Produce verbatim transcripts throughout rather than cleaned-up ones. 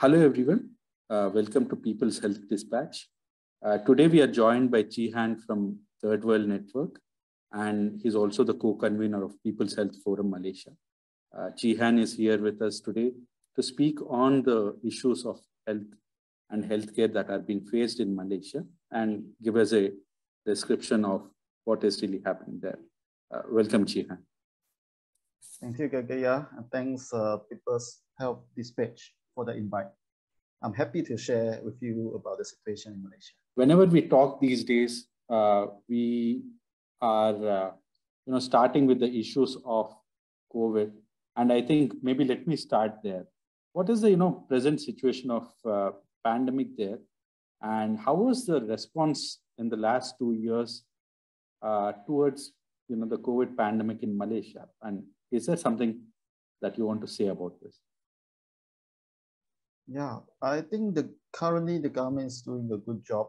Hello everyone, uh, welcome to People's Health Dispatch. Uh, today we are joined by Chee Han from Third World Network, and he's also the co-convener of People's Health Forum Malaysia. Uh, Chee Han is here with us today to speak on the issues of health and healthcare that are being faced in Malaysia and give us a description of what is really happening there. Uh, welcome, Chee Han. Thank you, Gagaya, and thanks uh, People's Health Dispatch for the invite. I'm happy to share with you about the situation in Malaysia. Whenever we talk these days, uh, we are uh, you know, starting with the issues of COVID. And I think maybe let me start there. What is the you know, present situation of uh, pandemic there? And how was the response in the last two years uh, towards you know, the COVID pandemic in Malaysia? And is there something that you want to say about this? Yeah, I think the currently the government is doing a good job,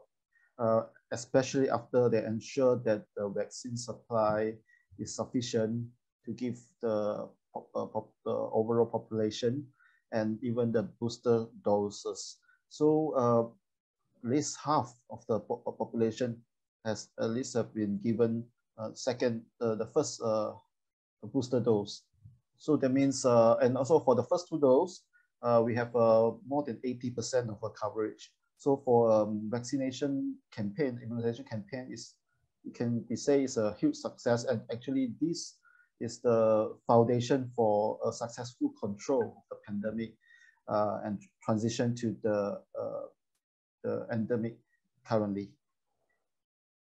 uh, especially after they ensure that the vaccine supply is sufficient to give the, uh, pop, the overall population and even the booster doses. So uh, at least half of the po population has at least have been given uh, second uh, the first uh, booster dose. So that means uh, and also for the first two doses, Uh, we have uh, more than eighty percent of our coverage. So for um, vaccination campaign, immunization campaign is, it can be say is a huge success. And actually this is the foundation for a successful control of the pandemic uh, and transition to the, uh, the endemic currently.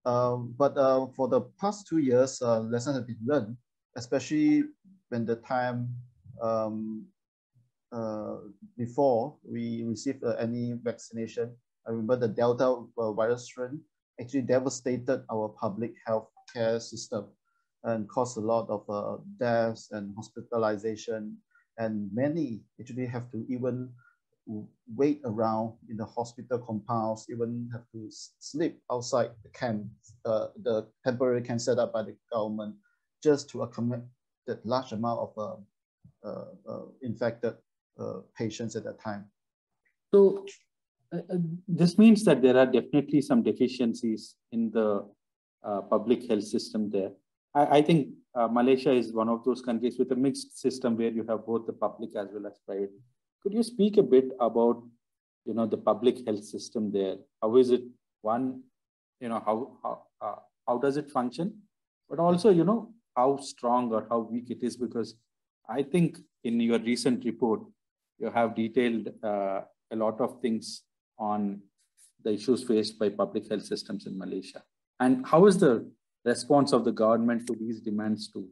Um, but uh, for the past two years, uh, lessons have been learned, especially when the time um, Uh, before we received uh, any vaccination. I remember the Delta uh, virus strain actually devastated our public health care system and caused a lot of uh, deaths and hospitalization. And many actually have to even wait around in the hospital compounds, even have to sleep outside the camp, uh, the temporary camp set up by the government, just to accommodate that large amount of uh, uh, uh, infected Uh, patients at that time. So uh, this means that there are definitely some deficiencies in the uh, public health system there. I, I think uh, Malaysia is one of those countries with a mixed system where you have both the public as well as private. Could you speak a bit about you know, the public health system there? How is it one, you know, how, how, uh, how does it function? But also, you know, how strong or how weak it is, because I think in your recent report, you have detailed uh, a lot of things on the issues faced by public health systems in Malaysia. And how is the response of the government to these demands too?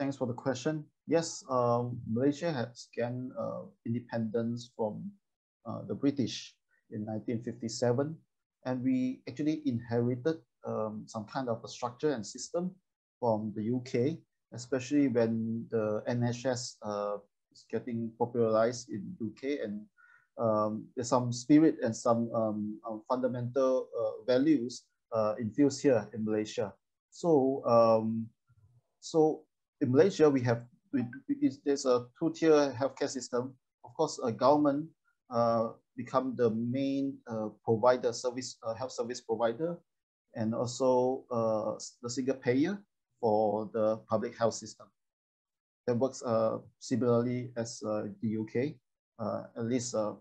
Thanks for the question. Yes, um, Malaysia has gained uh, independence from uh, the British in nineteen fifty-seven. And we actually inherited um, some kind of a structure and system from the U K, especially when the N H S uh, getting popularized in U K, and um, there's some spirit and some um, um, fundamental uh, values uh, infused here in Malaysia. So, um, so in Malaysia we have we, we, there's a two-tier healthcare system. Of course, a government uh, become the main uh, provider, service uh, health service provider, and also uh, the single payer for the public health system. That works uh, similarly as uh, the U K, uh, at least uh,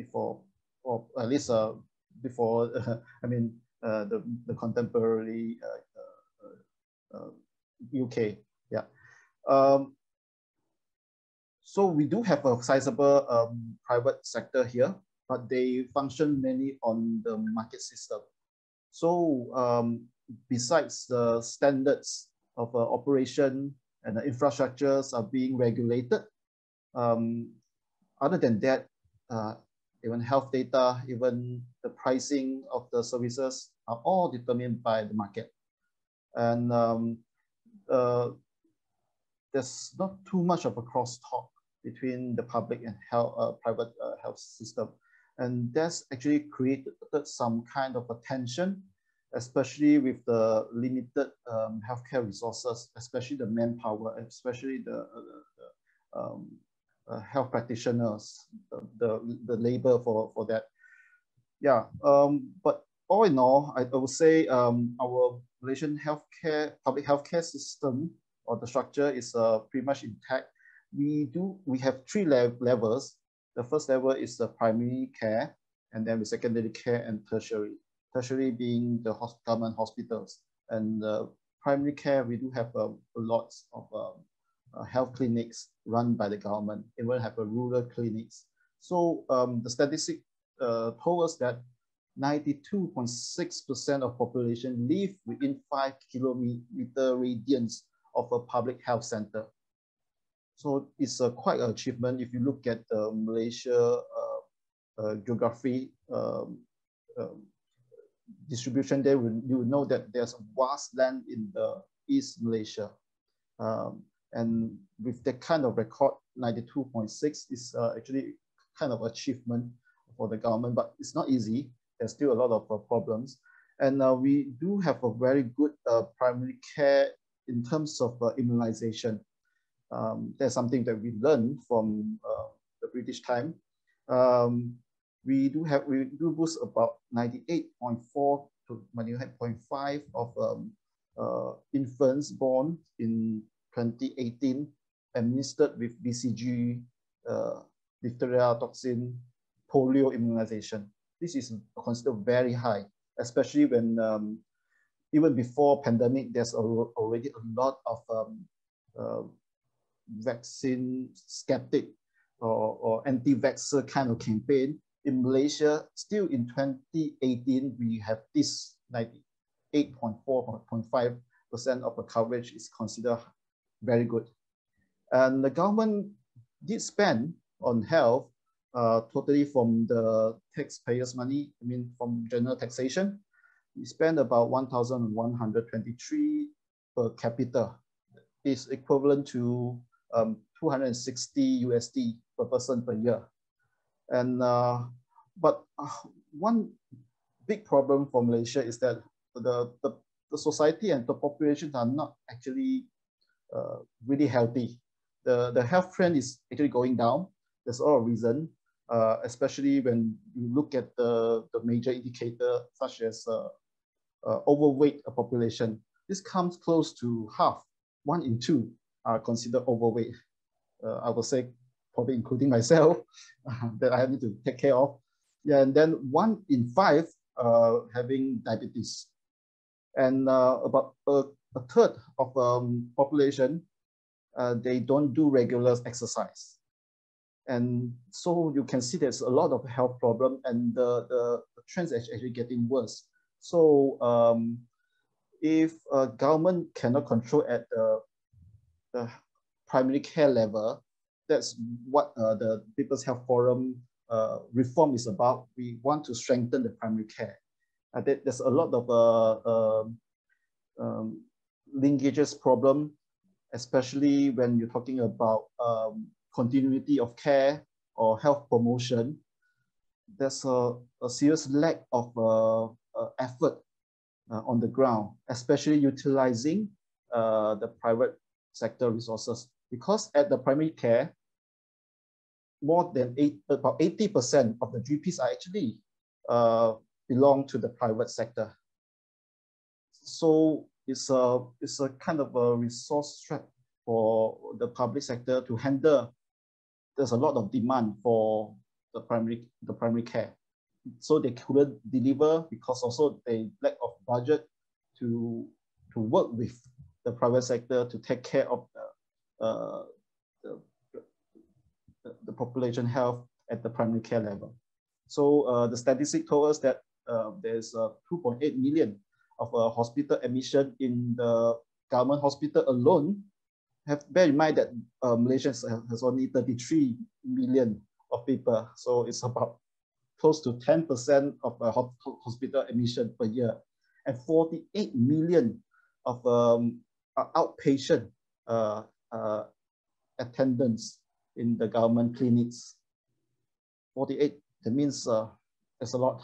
before, or at least uh, before, uh, I mean, uh, the, the contemporary uh, uh, uh, U K, yeah. Um, so we do have a sizable um, private sector here, but they function mainly on the market system. So um, besides the standards of uh, operation, and the infrastructures are being regulated. Um, other than that, uh, even health data, even the pricing of the services are all determined by the market. And um, uh, there's not too much of a crosstalk between the public and health, uh, private uh, health system. And that's actually created some kind of a tension, especially with the limited um, healthcare resources, especially the manpower, especially the, uh, the um, uh, health practitioners, the, the, the labor for, for that. Yeah, um, but all in all, I, I would say um, our Malaysian healthcare, public healthcare system or the structure is uh, pretty much intact. We do, we have three le levels. The first level is the primary care, and then the secondary care and tertiary. Tertiary being the government hospitals. And uh, primary care, we do have uh, lots of uh, uh, health clinics run by the government. It will have a rural clinics. So um, the statistic uh, told us that ninety-two point six percent of population live within five kilometer radius of a public health center. So it's uh, quite an achievement if you look at the uh, Malaysia uh, uh, geography um, um, distribution there, will, you will know that there's vast land in the East Malaysia. Um, and with that kind of record, ninety-two point six is uh, actually kind of achievement for the government, but it's not easy. There's still a lot of uh, problems. And uh, we do have a very good uh, primary care in terms of uh, immunization. Um, that's something that we learned from uh, the British time. Um, we do have, we do boost about ninety-eight point four to ninety-eight point five of um, uh, infants born in twenty eighteen administered with B C G, uh, diphtheria toxin, polio immunization. This is considered very high, especially when um, even before pandemic, there's already a lot of um, uh, vaccine skeptic or, or anti-vaxxer kind of campaign. In Malaysia, still in twenty eighteen, we have this ninety-eight point four point five percent of the coverage is considered very good. And the government did spend on health uh, totally from the taxpayers' money, I mean from general taxation. We spend about one thousand one hundred twenty-three per capita. Is equivalent to um, two hundred sixty U S D per person per year. And, uh, but uh, one big problem for Malaysia is that the, the, the society and the population are not actually uh, really healthy. The, the health trend is actually going down. There's a lot of reason, uh, especially when you look at the, the major indicator such as uh, uh, overweight population. This comes close to half. One in two are considered overweight. Uh, I would say, probably including myself, uh, that I need to take care of. Yeah, and then one in five uh, having diabetes. And uh, about a, a third of the um, population, uh, they don't do regular exercise. And so you can see there's a lot of health problem and the, the, the trends are actually getting worse. So, um, if uh, government cannot control at the, the primary care level, that's what uh, the People's Health Forum uh, reform is about. We want to strengthen the primary care. Uh, there, there's a lot of uh, uh, um, linkages problem, especially when you're talking about um, continuity of care or health promotion. There's a, a serious lack of uh, uh, effort Uh, on the ground, especially utilizing uh, the private sector resources. Because at the primary care, more than eight, about eighty percent of the G Ps are actually uh, belong to the private sector. So it's a, it's a kind of a resource trap for the public sector to handle. There's a lot of demand for the primary, the primary care. So they couldn't deliver because also they lack of budget to to work with the private sector to take care of the, uh, the, the, the population health at the primary care level. So uh, the statistic told us that uh, there's uh, two point eight million of uh, hospital admission in the government hospital alone. Have bear in mind that uh, Malaysia has only thirty-three million of people, so it's about close to ten percent of uh, hospital admission per year, and forty-eight million of um, outpatient uh, uh, attendance in the government clinics. forty-eight, that means uh, there's a lot.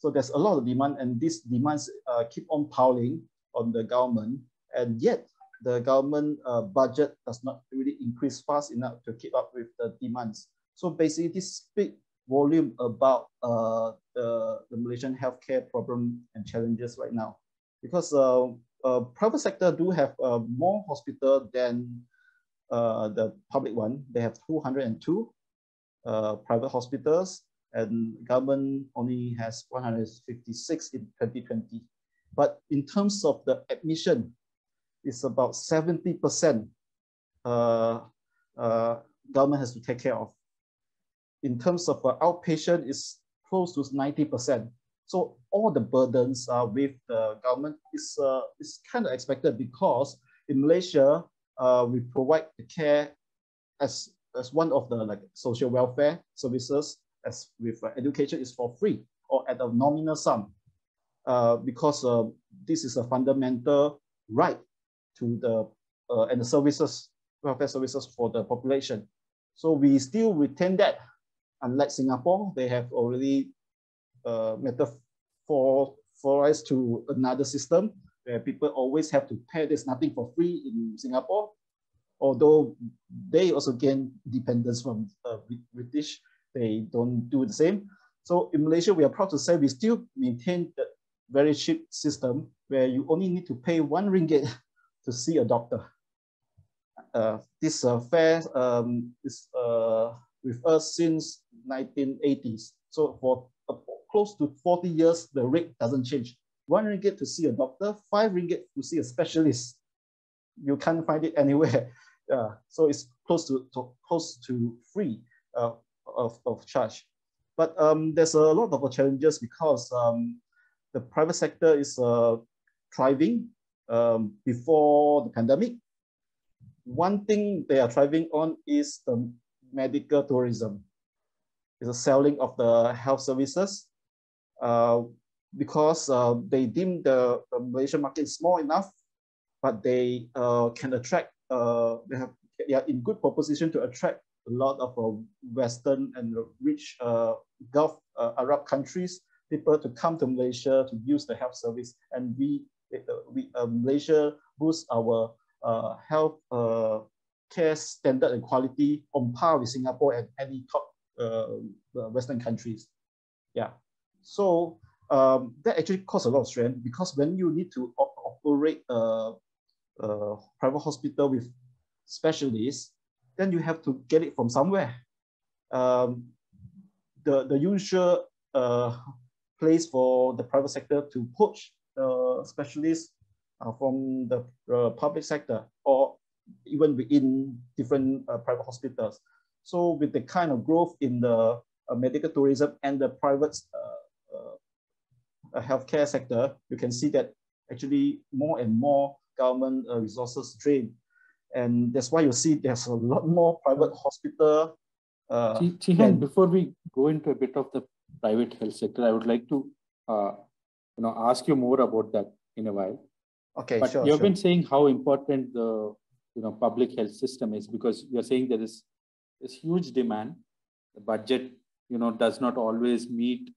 So there's a lot of demand, and these demands uh, keep on piling on the government, and yet the government uh, budget does not really increase fast enough to keep up with the demands. So basically this speaks volume about uh, the, the Malaysian healthcare problem and challenges right now. Because uh, uh, private sector do have uh, more hospital than uh, the public one. They have two hundred and two uh, private hospitals, and government only has one hundred fifty-six in twenty twenty. But in terms of the admission, it's about seventy percent uh, uh, government has to take care of. In terms of uh, outpatient, is close to ninety percent. So all the burdens are with the government. It's, uh, it's kind of expected, because in Malaysia, uh, we provide the care as, as one of the like social welfare services, as with uh, education is for free or at a nominal sum, uh, because uh, this is a fundamental right to the, uh, and the services, welfare services for the population. So we still retain that. Unlike Singapore, they have already uh, metaphorized to another system where people always have to pay. There's nothing for free in Singapore, although they also gain dependence from uh, British. They don't do the same. So in Malaysia, we are proud to say we still maintain the very cheap system where you only need to pay one ringgit to see a doctor. Uh, this uh, fair um, is uh, with us since nineteen eighties. So for uh, close to forty years, the rate doesn't change. One ringgit to see a doctor, five ringgit to see a specialist. You can't find it anywhere. Uh, so it's close to, to close to free uh, of, of charge. But um, there's a lot of challenges, because um, the private sector is uh, thriving um, before the pandemic. One thing they are thriving on is the medical tourism, is a selling of the health services, uh, because uh, they deem the, the Malaysian market small enough, but they uh, can attract, uh, they, have, they are in good proposition to attract a lot of uh, Western and rich uh, Gulf uh, Arab countries, people to come to Malaysia to use the health service. And we, uh, we uh, Malaysia boosts our uh, health uh, care standard and quality on par with Singapore and any top uh, Western countries. Yeah, so um, that actually caused a lot of strain, because when you need to op operate a, a private hospital with specialists, then you have to get it from somewhere. Um, the, the usual uh, place for the private sector to poach uh, specialists uh, from the uh, public sector, or even within different uh, private hospitals. So with the kind of growth in the uh, medical tourism and the private uh, uh, healthcare sector, you can see that actually more and more government uh, resources drain. And that's why you see there's a lot more private hospital. Uh, Chee, Chee Han, before we go into a bit of the private health sector, I would like to uh, you know, ask you more about that in a while. Okay, but sure, you've sure. been saying how important the you know, public health system is, because you're saying there is this huge demand. The budget, you know, does not always meet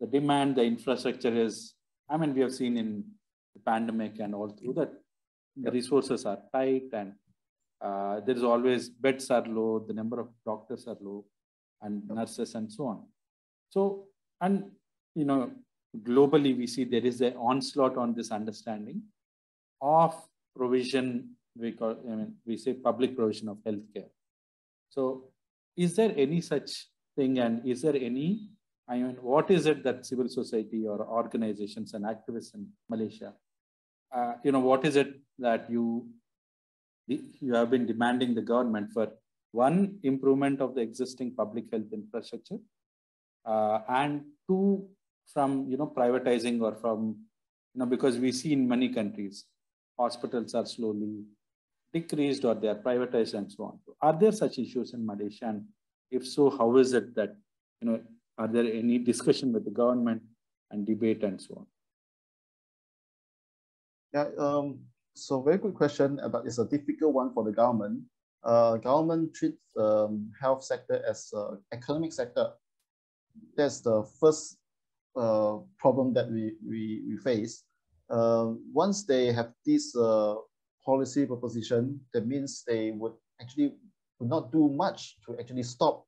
the demand. The infrastructure is, I mean, we have seen in the pandemic and all through that, the resources are tight, and uh, there's always beds are low, the number of doctors are low, and nurses and so on. So, and, you know, globally, we see there is an onslaught on this understanding of provision. We call, I mean, we say public provision of healthcare. So, is there any such thing, and is there any? I mean, what is it that civil society or organizations and activists in Malaysia, uh, you know, what is it that you you have been demanding the government for? One, improvement of the existing public health infrastructure, uh, and two, from you know privatizing, or from you know because we see in many countries hospitals are slowly decreased or they are privatized and so on. Are there such issues in Malaysia? And if so, how is it that, you know, are there any discussion with the government and debate and so on? Yeah, um, so very good question, but it's a difficult one for the government. Uh, government treats the um, health sector as an economic sector. That's the first uh, problem that we, we, we face. Uh, once they have this uh, policy proposition, that means they would actually would not do much to actually stop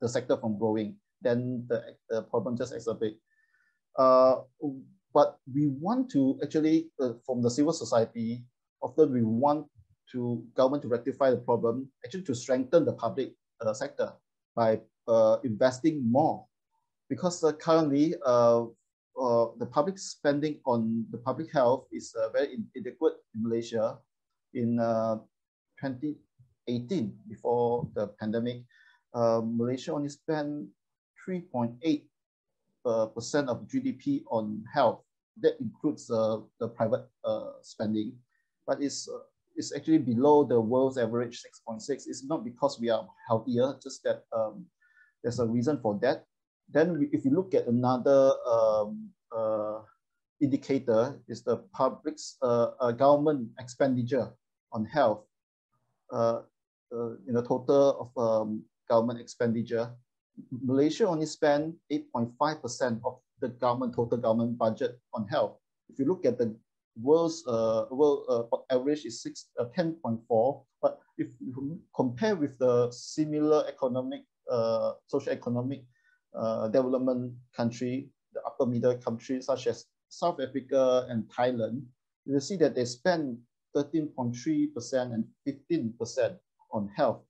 the sector from growing. Then the, the problem just exacerbates. Uh, but we want to actually, uh, from the civil society, often we want to government to rectify the problem, actually to strengthen the public uh, sector by uh, investing more. Because uh, currently, uh, uh, the public spending on the public health is uh, very inadequate in Malaysia. In uh, twenty eighteen, before the pandemic, uh, Malaysia only spent three point eight percent uh, of G D P on health. That includes uh, the private uh, spending, but it's, uh, it's actually below the world's average six point six. It's not because we are healthier, just that um, there's a reason for that. Then we, if you look at another um, uh, indicator, is the public's uh, uh, government expenditure on health. Uh, uh, in the total of um, government expenditure, Malaysia only spent eight point five percent of the government total government budget on health. If you look at the world's uh, world uh, average is ten point four, but if you compare with the similar economic, uh, socio-economic Uh, development country, the upper middle countries such as South Africa and Thailand, you will see that they spend thirteen point three percent and fifteen percent on health.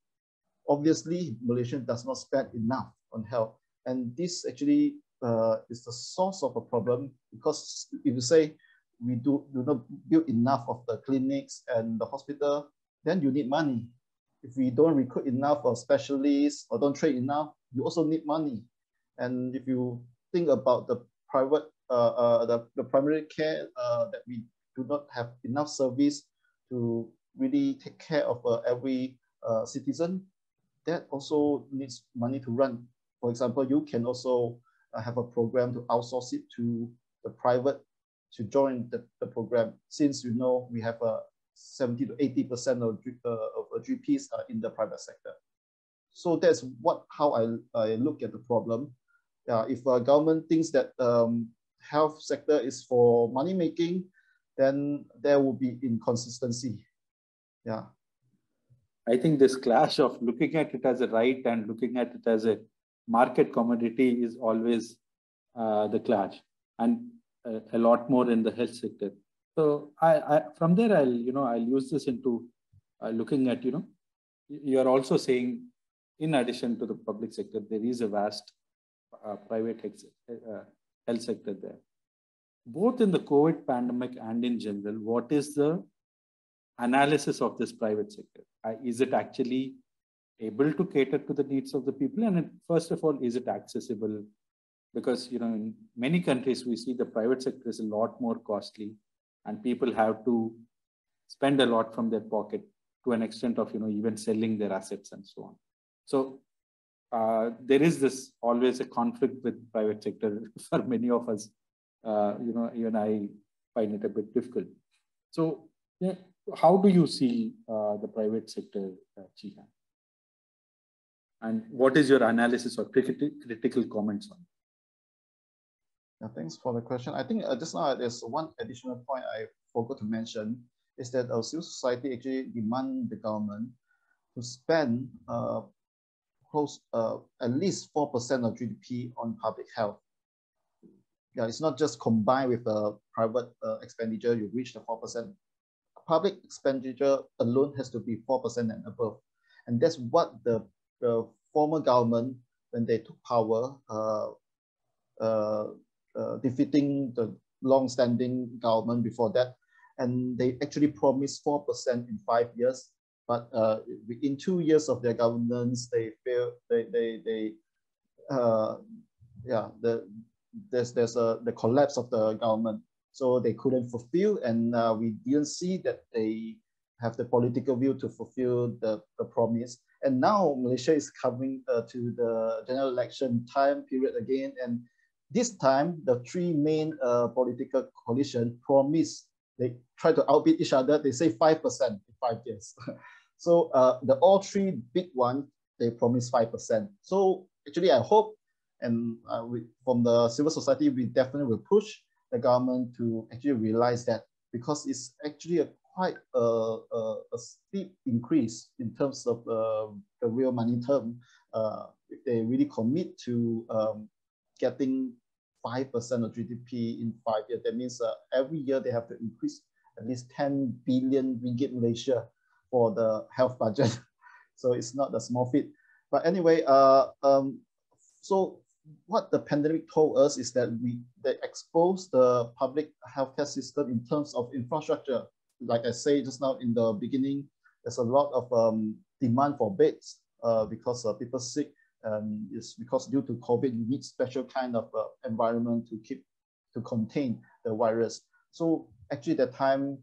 Obviously, Malaysia does not spend enough on health. And this actually uh, is the source of a problem, because if you say we do, do not build enough of the clinics and the hospital, then you need money. If we don't recruit enough of specialists or don't train enough, you also need money. And if you think about the private, uh, uh, the, the primary care, uh, that we do not have enough service to really take care of uh, every uh, citizen, that also needs money to run. For example, you can also uh, have a program to outsource it to the private to join the, the program. Since you know we have uh, seventy to eighty percent of, uh, of G Ps are in the private sector. So that's what how I, I look at the problem. Uh, if a government thinks that um, health sector is for money making, then there will be inconsistency. Yeah, I think this clash of looking at it as a right and looking at it as a market commodity is always uh, the clash, and a, a lot more in the health sector. So I, I from there I'll you know I'll use this into uh, looking at you know you are also saying in addition to the public sector there is a vast Uh, private uh, health sector there. Both in the COVID pandemic and in general, what is the analysis of this private sector? Uh, is it actually able to cater to the needs of the people? And it, first of all, is it accessible? Because you know, in many countries, we see the private sector is a lot more costly and people have to spend a lot from their pocket to an extent of you know, even selling their assets and so on. So Uh, there is this always a conflict with private sector for many of us. Uh, you know, even I find it a bit difficult. So, yeah, how do you see uh, the private sector, uh, Chee Han? And what is your analysis or critical critical comments on it? Yeah, thanks for the question. I think uh, just now there's one additional point I forgot to mention is that our civil society actually demand the government to spend Uh, close uh, at least four percent of G D P on public health. Yeah, it's not just combined with the private uh, expenditure, you reach the four percent. Public expenditure alone has to be four percent and above. And that's what the, the former government, when they took power, uh, uh, uh, defeating the long-standing government before that, and they actually promised four percent in five years. But uh, in two years of their governance, they fail. They they they, uh, yeah. The there's there's a the collapse of the government. So they couldn't fulfill, and uh, we didn't see that they have the political will to fulfill the, the promise. And now Malaysia is coming uh, to the general election time period again, and this time the three main uh, political coalition promise. They try to outbid each other. They say five percent in five years. So uh, the all three big ones, they promise five percent. So actually I hope, and uh, we, from the civil society, we definitely will push the government to actually realize that, because it's actually a quite a, a, a steep increase in terms of uh, the real money term. Uh, if they really commit to um, getting five percent of G D P in five years, that means uh, every year they have to increase at least ten billion ringgit Malaysia for the health budget. So it's not a small feat. But anyway, uh, um, so what the pandemic told us is that we they exposed the public healthcare system in terms of infrastructure. Like I say just now in the beginning, there's a lot of um, demand for beds uh, because uh, people sick. Um, it's because due to COVID, you need special kind of uh, environment to keep, to contain the virus. So actually at that time,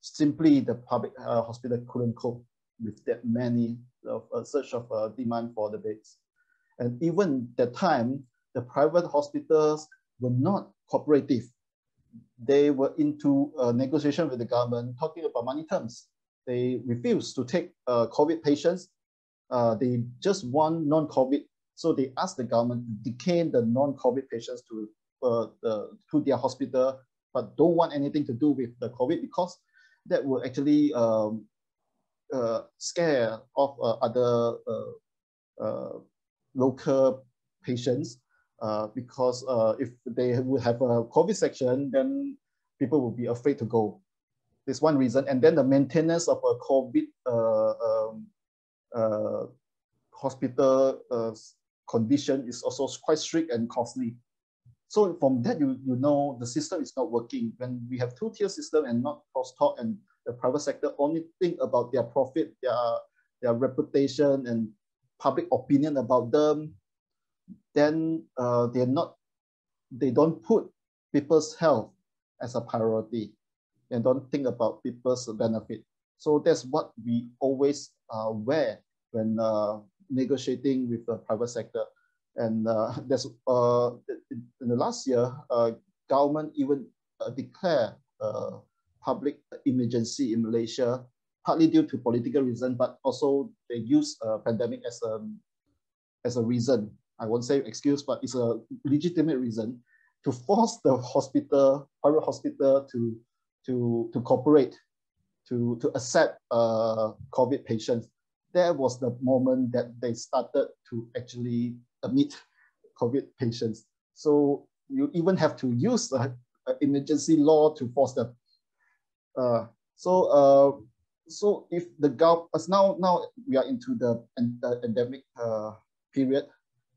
simply the public uh, hospital couldn't cope with that many of uh, such of uh, demand for the beds. And even that time, the private hospitals were not cooperative. They were into uh, negotiation with the government, talking about money terms. They refused to take uh, COVID patients. Uh, they just want non-COVID. So they asked the government to detain the non-COVID patients to, uh, the, to their hospital, but don't want anything to do with the COVID, because that will actually um, uh, scare off uh, other uh, uh, local patients, uh, because uh, if they would have a COVID section, then people will be afraid to go. That's one reason. And then the maintenance of a COVID uh, um, uh, hospital uh, condition is also quite strict and costly. So from that, you, you know the system is not working. When we have two-tier system and not cross-talk, and the private sector only think about their profit, their, their reputation, and public opinion about them, then uh, they're not, they don't put people's health as a priority and don't think about people's benefit. So that's what we always uh, wear when uh, negotiating with the private sector. And uh, that's, uh, in the last year, uh, government even uh, declared uh, public emergency in Malaysia, partly due to political reason, but also they use uh, pandemic as a, as a reason. I won't say excuse, but it's a legitimate reason to force the hospital, private hospital to, to, to cooperate, to, to accept uh, COVID patients. That was the moment that they started to actually admit COVID patients. So you even have to use the emergency law to force them. Uh, so, uh, so if the government, as now, now we are into the endemic uh, period,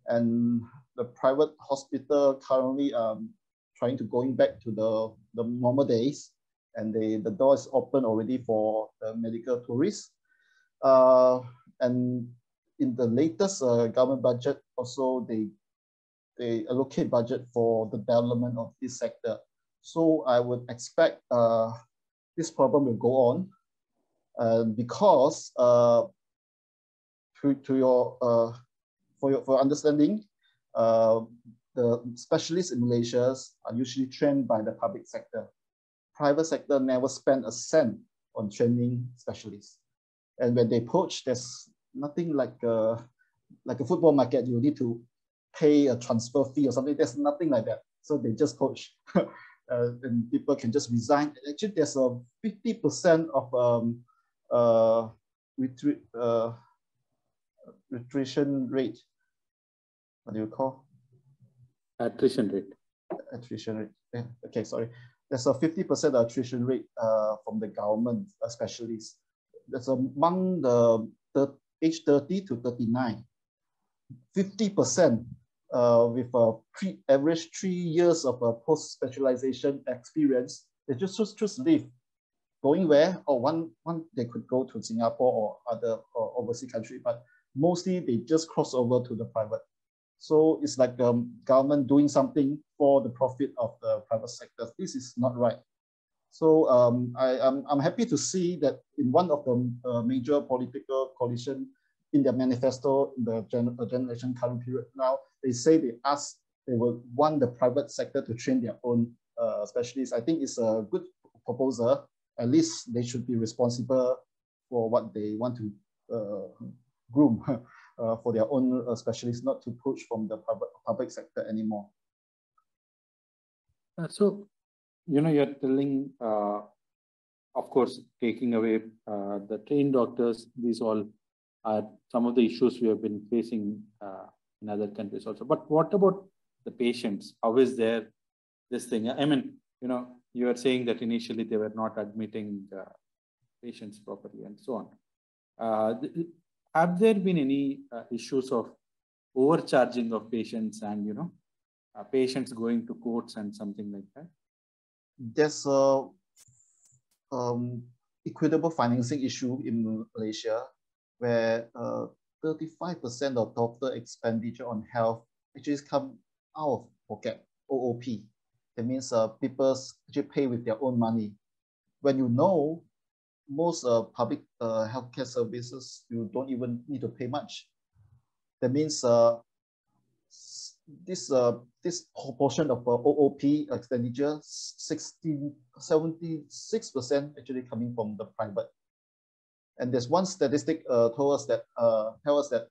and the private hospital currently um, trying to going back to the, the normal days, and they, the door is open already for the medical tourists. Uh, and in the latest uh, government budget, also they, they allocate budget for the development of this sector. So I would expect uh, this problem will go on. Uh, because uh, to, to your, uh, for your for understanding, uh, the specialists in Malaysia are usually trained by the public sector. Private sector never spend a cent on training specialists, and when they poach, there's nothing like a, like a football market. You need to pay a transfer fee or something. There's nothing like that. So they just poach, uh, and people can just resign. Actually, there's a fifty percent of um, Uh, retri uh, attrition rate. What do you call? Attrition rate. Attrition rate. Yeah. Okay, sorry. There's a fifty percent attrition rate uh, from the government specialists. That's among the, the age thirty to thirty-nine. fifty percent uh, with a pre average three years of a post-specialization experience. They just choose, choose leave. Going where? Or one, one they could go to Singapore or other or overseas country, but mostly they just cross over to the private. So it's like um, government doing something for the profit of the private sector. This is not right. So um, I, I'm, I'm happy to see that in one of the uh, major political coalition, in their manifesto, in the gen generation current period now, they say they ask, they will want the private sector to train their own uh, specialists. I think it's a good proposal. At least they should be responsible for what they want to uh, groom uh, for their own uh, specialists, not to poach from the public, public sector anymore. Uh, so, you know, you're telling uh, of course, taking away uh, the trained doctors. These all are some of the issues we have been facing uh, in other countries also. But what about the patients? How is there this thing? I mean, you know, you are saying that initially they were not admitting uh, patients properly and so on. Uh, have there been any uh, issues of overcharging of patients and, you know, uh, patients going to courts and something like that? There's a um, equitable financing issue in Malaysia, where uh, thirty-five percent of total expenditure on health actually come out of pocket, O O P. That means uh, people actually pay with their own money. When you know most uh, public uh, healthcare services, you don't even need to pay much. That means uh, this uh, this proportion of uh, O O P expenditure, seventy-six percent actually coming from the private. And there's one statistic uh, told us that uh, tell us that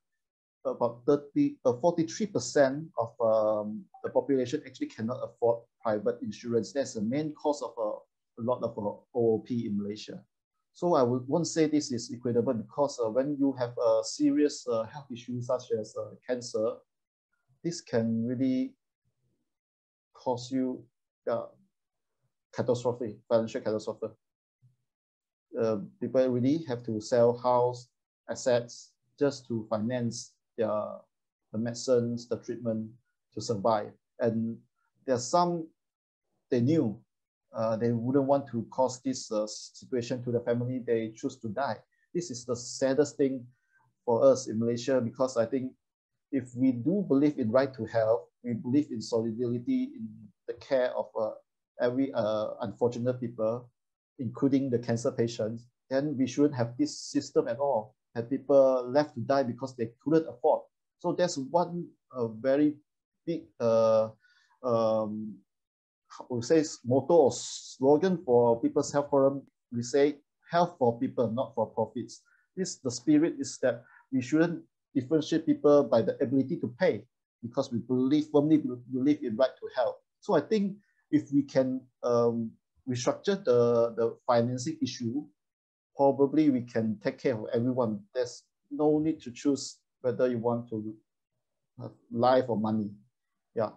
about thirty, uh, forty-three percent of um, the population actually cannot afford private insurance. That's the main cause of uh, a lot of uh, O O P in Malaysia. So I would, won't say this is equitable, because uh, when you have uh, serious uh, health issues such as uh, cancer, this can really cause you uh, catastrophe, financial catastrophe. Uh, people really have to sell house, assets, just to finance their, the medicines, the treatment to survive. And there's some, they knew uh, they wouldn't want to cause this uh, situation to the family, they choose to die. This is the saddest thing for us in Malaysia, because I think if we do believe in right to health, we believe in solidarity, in the care of uh, every uh, unfortunate people, including the cancer patients, then we shouldn't have this system at all. Had people left to die because they couldn't afford. So that's one uh, very big, uh, um, I would say, motto or slogan for People's Health Forum. We say, health for people, not for profits. This, the spirit is that we shouldn't differentiate people by the ability to pay, because we believe, firmly believe in right to health. So I think if we can um, restructure the, the financing issue, probably we can take care of everyone. There's no need to choose whether you want to have life or money. Yeah.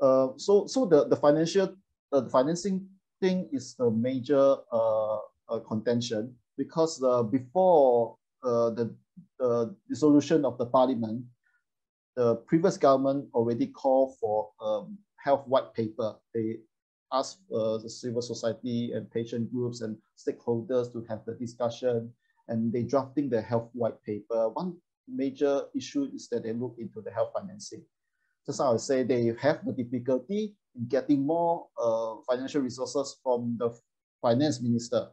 Uh, so so the, the financial uh, the financing thing is the major uh, uh, contention, because uh, before uh, the uh, dissolution of the parliament, the previous government already called for um, health white paper. They ask uh, the civil society and patient groups and stakeholders to have the discussion, and they drafting the health white paper. One major issue is that they look into the health financing. That's how I say they have the difficulty in getting more uh, financial resources from the finance minister,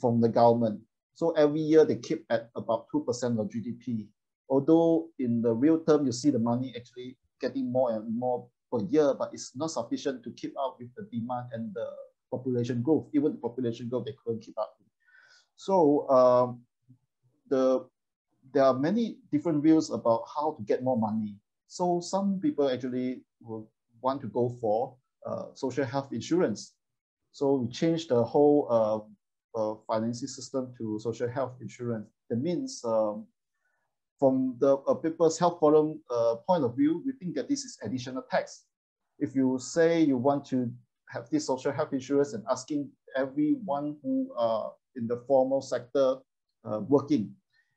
from the government. So every year they keep at about two percent of G D P. Although in the real term, you see the money actually getting more and more per year, but it's not sufficient to keep up with the demand and the population growth. Even the population growth, they couldn't keep up with. So um, the, there are many different views about how to get more money. So some people actually will want to go for uh, social health insurance. So we changed the whole uh, uh, financing system to social health insurance. That means um, from the uh, People's Health Forum uh, point of view, we think that this is additional tax. If you say you want to have this social health insurance and asking everyone who are in the formal sector uh, working,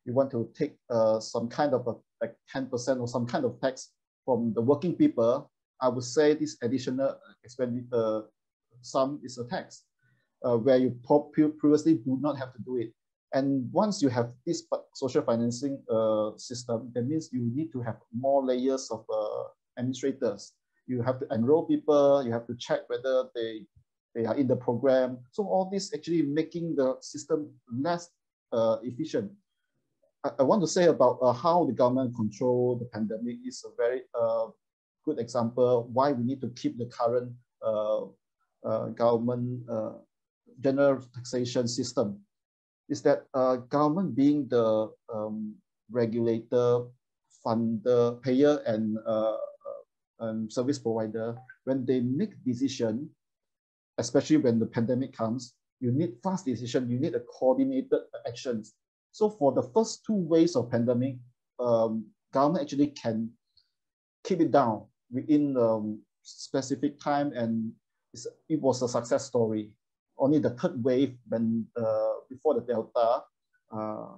you want to take uh, some kind of a, like ten percent or some kind of tax from the working people, I would say this additional expenditure uh, sum is a tax, uh, where you previously do not have to do it. And once you have this social financing uh, system, that means you need to have more layers of uh, administrators. You have to enroll people, you have to check whether they, they are in the program. So all this actually making the system less uh, efficient. I, I want to say about uh, how the government control the pandemic is a very uh, good example why we need to keep the current uh, uh, government uh, general taxation system. Is that uh, government being the um, regulator, funder, payer, and uh, um, service provider, when they make decision, especially when the pandemic comes, You need fast decision. You need a coordinated actions. So for the first two waves of pandemic, um, government actually can keep it down within um, specific time, and it's, it was a success story. Only the third wave, when uh, before the Delta, uh,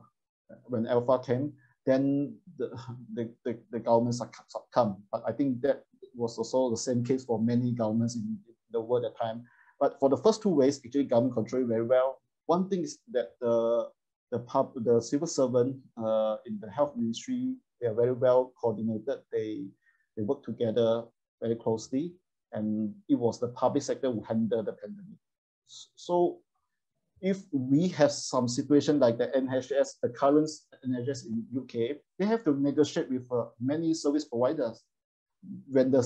when Alpha came, then the, the, the, the governments succumbed. But I think that was also the same case for many governments in the world at the time. But for the first two waves, actually government controlled very well. One thing is that the, the, pub, the civil servant uh, in the health ministry, they are very well coordinated. They, they work together very closely. And it was the public sector who handled the pandemic. So if we have some situation like the N H S, the current N H S in U K, they have to negotiate with uh, many service providers. When the,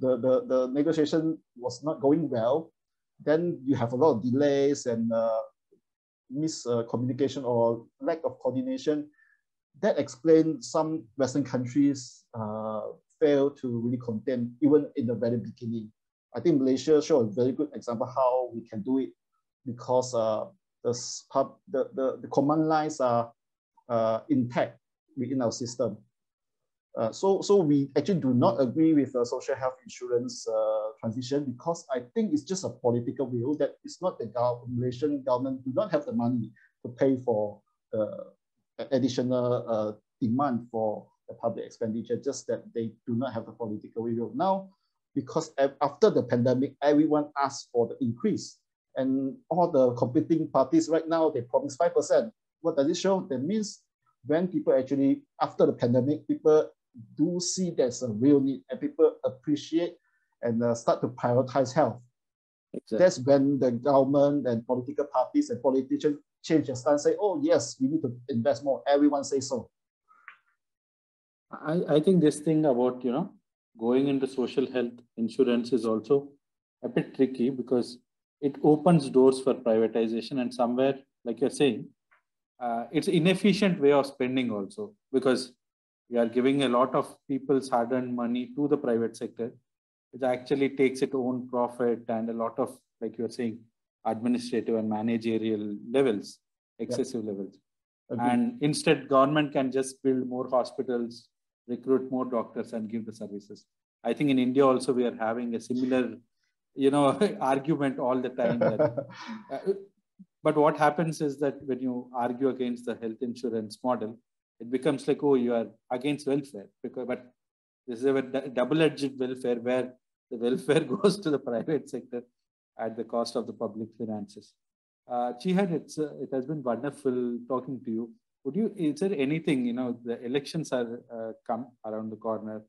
the, the, the negotiation was not going well, then you have a lot of delays and uh, miscommunication uh, or lack of coordination. That explains some Western countries uh, fail to really contain, even in the very beginning. I think Malaysia showed a very good example how we can do it, because uh, the, the, the, the command lines are uh, intact within our system. Uh, so, so we actually do not agree with the social health insurance uh, transition, because I think it's just a political will that it's not the go Malaysian government do not have the money to pay for uh, additional uh, demand for the public expenditure, just that they do not have the political will. Now, because after the pandemic, everyone asked for the increase, and all the competing parties right now, they promise five percent. What does it show? That means when people actually, after the pandemic, people do see there's a real need, and people appreciate and uh, start to prioritize health. Exactly. That's when the government and political parties and politicians change their stance and say, oh yes, we need to invest more. Everyone says so. I, I think this thing about, you know, going into social health insurance is also a bit tricky, because it opens doors for privatization, and somewhere, like you're saying, uh, it's an inefficient way of spending also, because we are giving a lot of people's hard-earned money to the private sector. It actually takes its own profit and a lot of, like you were saying, administrative and managerial levels, excessive yeah. levels. Okay. And instead, government can just build more hospitals, recruit more doctors, and give the services. I think in India also, we are having a similar, you know, argument all the time. That, uh, but what happens is that when you argue against the health insurance model, it becomes like, oh, you are against welfare. Because, but this is a double-edged welfare, where the welfare goes to the private sector at the cost of the public finances. Uh, Chihan, it's uh, it has been wonderful talking to you. Would you, is there anything, you know, the elections are uh, come around the corner,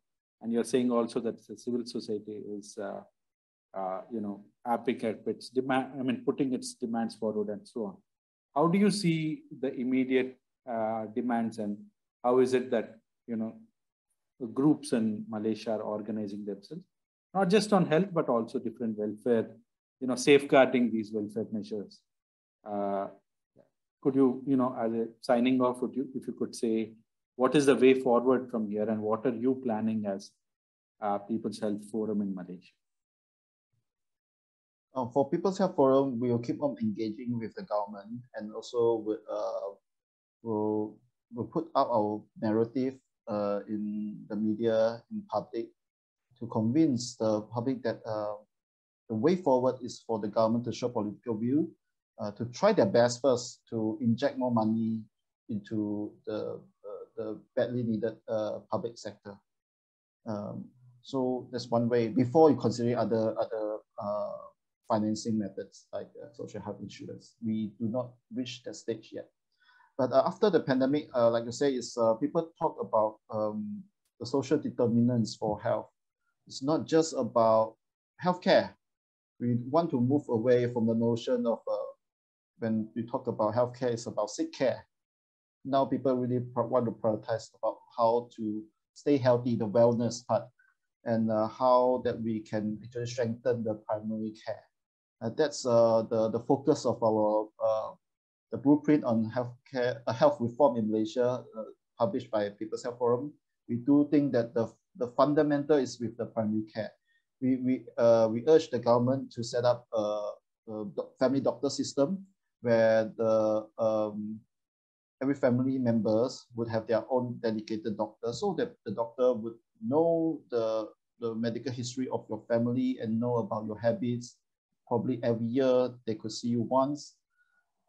and you're saying also that the civil society is, uh, uh, you know, epic at its demand, I mean, putting its demands forward and so on. How do you see the immediate uh, demands, and how is it that, you know, the groups in Malaysia are organizing themselves, not just on health, but also different welfare, you know, safeguarding these welfare measures? Uh, Could you, you know, as a signing off, would you, if you could say, what is the way forward from here, and what are you planning as uh, People's Health Forum in Malaysia? Uh, for People's Health Forum, we will keep on engaging with the government, and also we'll, uh, we'll, we'll put out our narrative uh, in the media, in public, to convince the public that uh, the way forward is for the government to show political will. Uh, to try their best first to inject more money into the, uh, the badly needed uh, public sector. Um, so that's one way, before you consider other, other uh, financing methods like uh, social health insurance. We do not reach that stage yet. But uh, after the pandemic, uh, like you say, is, uh, people talk about um, the social determinants for health. It's not just about healthcare. We want to move away from the notion of uh, when we talk about healthcare, it's about sick care. Now people really want to prioritize about how to stay healthy, the wellness part, and uh, how that we can actually strengthen the primary care. Uh, that's uh, the, the focus of our, uh, the blueprint on healthcare, uh, health reform in Malaysia, uh, published by People's Health Forum. We do think that the, the fundamental is with the primary care. We, we, uh, we urge the government to set up a, a family doctor system where the um, every family members would have their own dedicated doctor, so that the doctor would know the, the medical history of your family and know about your habits. Probably every year they could see you once.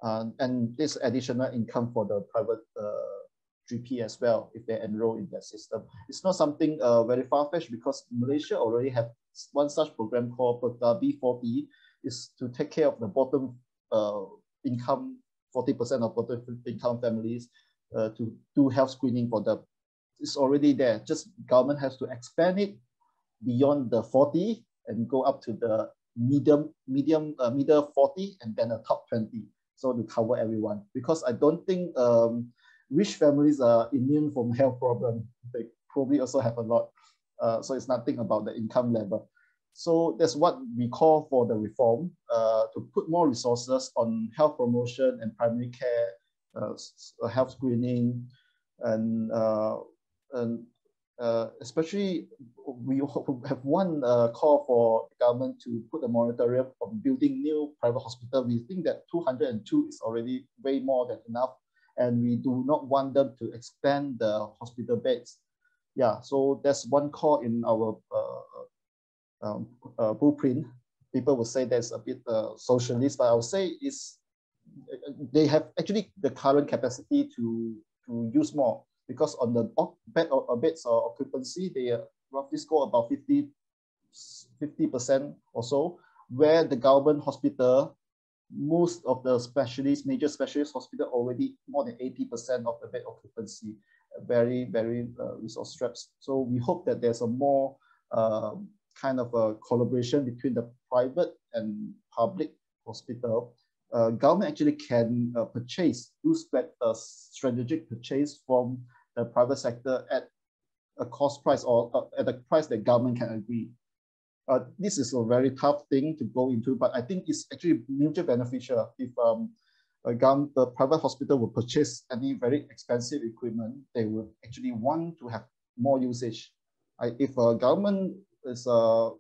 Um, and this additional income for the private uh, G P as well, if they enroll in that system. It's not something uh, very far-fetched, because Malaysia already have one such program called B forty, is to take care of the bottom uh, income, forty percent of bottom income families, uh, to do health screening for them. It's already there, just government has to expand it beyond the forty and go up to the medium, medium, uh, middle forty and then the top twenty. So to cover everyone, because I don't think um, rich families are immune from health problems. They probably also have a lot. Uh, so it's nothing about the income level. So that's what we call for the reform, uh, to put more resources on health promotion and primary care, uh, health screening, and, uh, and uh, especially we have one uh, call for the government to put a moratorium on building new private hospitals. We think that two hundred and two is already way more than enough, and we do not want them to expand the hospital beds. Yeah, so that's one call in our uh, um, uh, blueprint. People will say that's a bit uh, socialist, but I would say is they have actually the current capacity to, to use more, because on the bed or beds or occupancy, they roughly score about fifty percent or so, where the government hospital, most of the specialists, major specialist hospital already more than eighty percent of the bed occupancy, very, very uh, resource strapped. So we hope that there's a more uh, kind of a collaboration between the private and public hospital. Uh, government actually can uh, purchase, do uh, strategic purchase from the private sector at a cost price, or uh, at a price that government can agree. Uh, this is a very tough thing to go into, but I think it's actually mutually beneficial. If um, a government, the private hospital will purchase any very expensive equipment, they will actually want to have more usage. I, if a government is uh,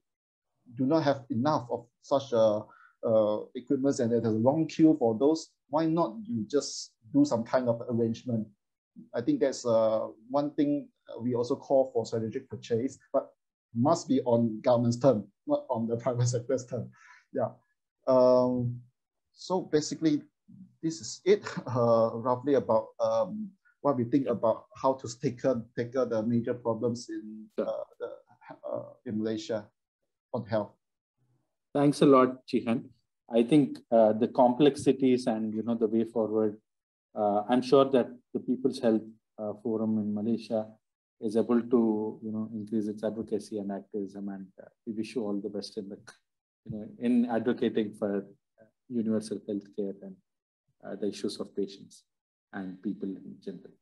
do not have enough of such uh, uh, equipment, and there's a long queue for those, why not you just do some kind of arrangement? I think that's uh, one thing we also call for strategic purchase, but must be on government's term, not on the private sector's term. Yeah. Um, so basically, this is it, uh, roughly about um, what we think about how to tackle tackle the major problems in uh, the, uh, in Malaysia on health. Thanks a lot, Chee Han. I think uh, the complexities and you know the way forward. Uh, I'm sure that the People's Health uh, Forum in Malaysia is able to you know increase its advocacy and activism, and uh, we wish you all the best in the you know in advocating for uh, universal healthcare and uh, the issues of patients and people in general.